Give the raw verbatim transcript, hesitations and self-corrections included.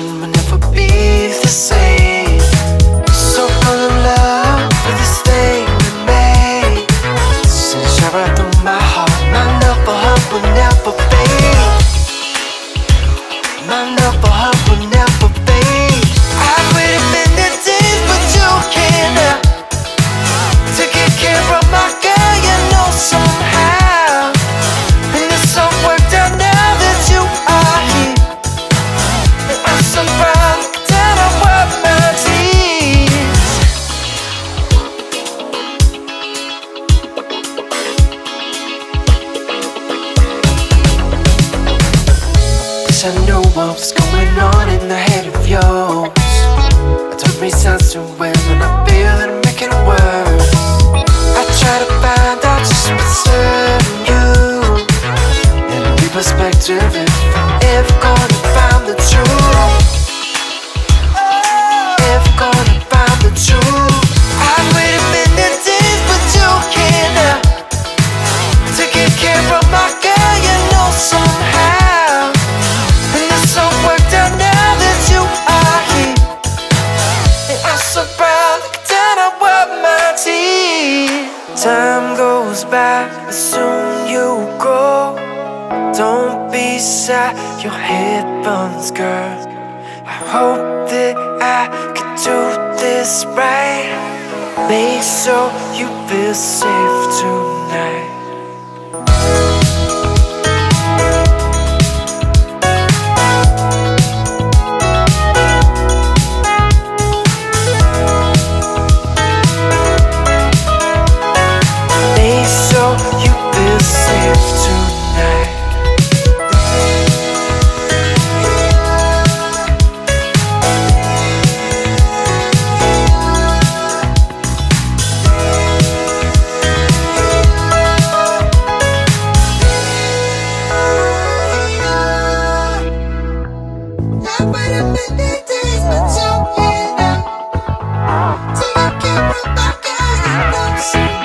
connection will never be the same. So full of love for this thing we made. Since you're right through my heart, my love for her will never fade. My love for her will never fade. I would have been the days, but you can't help to get care of my girl, you know somehow. I know what was going on in the head of yours. I don't make sense to it when I feel that I'm making it worse. I try to find out just what's in you, in a new perspective, if I'm ever gonna find the truth. Ever gonna find the truth. I wait a minute days, but you can't help to get care of my girl, you know somehow. Time goes by, but soon you go. Don't be shy, your headphones, girl. I hope that I could do this right. Make sure you feel safe tonight. But you can't help to get care of my girl, you know.